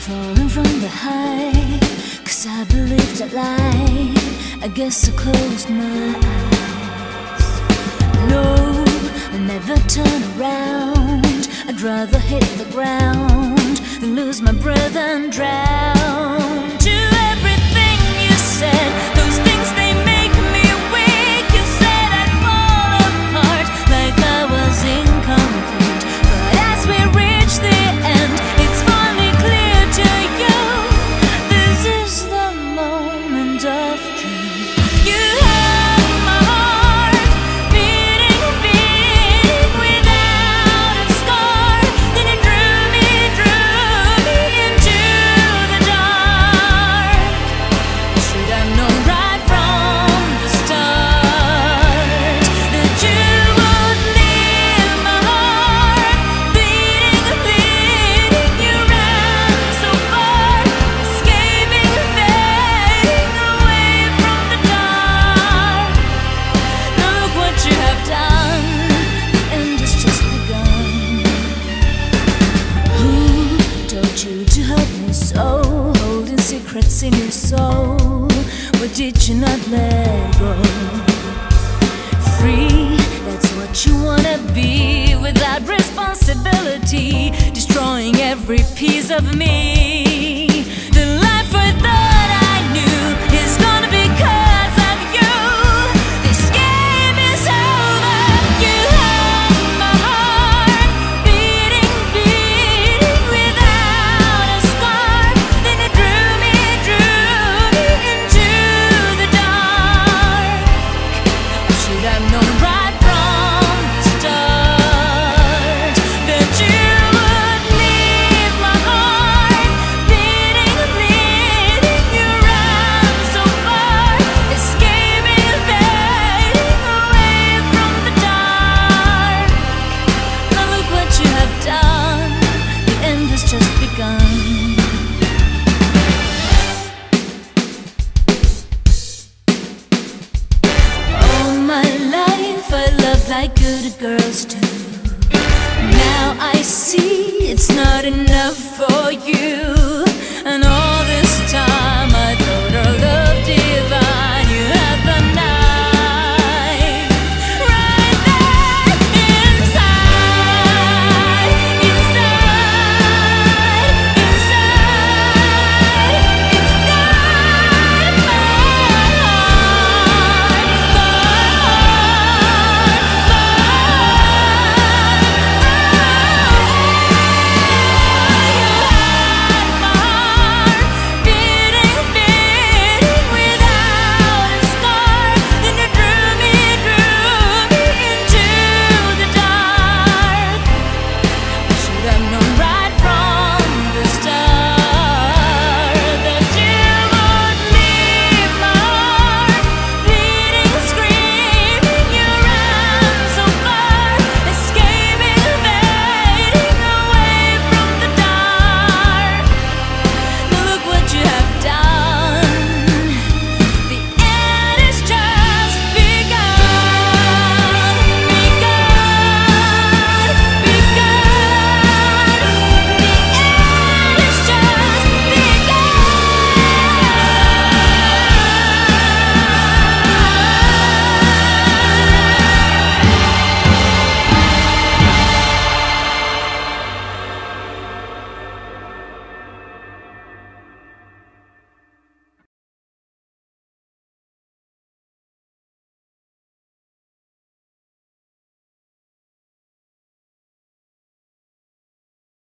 falling from the high, 'cause I believed that lie. I guess I closed my eyes. No, I never turn around. I'd rather hit the ground than lose my breath and drown. To everything you said, those things they make me weak. You said I'd fall apart, like I was incomplete. But as we reach the end, it's finally clear to you, this is the moment of truth. You have my heart beating, beating without a scar. Then you drew me into the dark. Should I know right from the start that you would leave my heart beating, beating? You ran so far, escaping, fading away from the dark. Look what you have done, the end has just begun. Who told you to hurt me so? Holding secrets in your soul, why did you not let go? Free, that's what you wanna be, without responsibility, destroying every piece of me. The life I thought I knew is gonna be 'cause of you. This game is over. You have my heart beating, beating without a scar. Then you drew me into the dark. Should I know right from the start that you would leave my heart beating, bleeding? You ran so far, escaping, fading away from the dark. Now look what you have done, the end has just begun. All my life I loved like good girls do. Now I see it's not enough for you.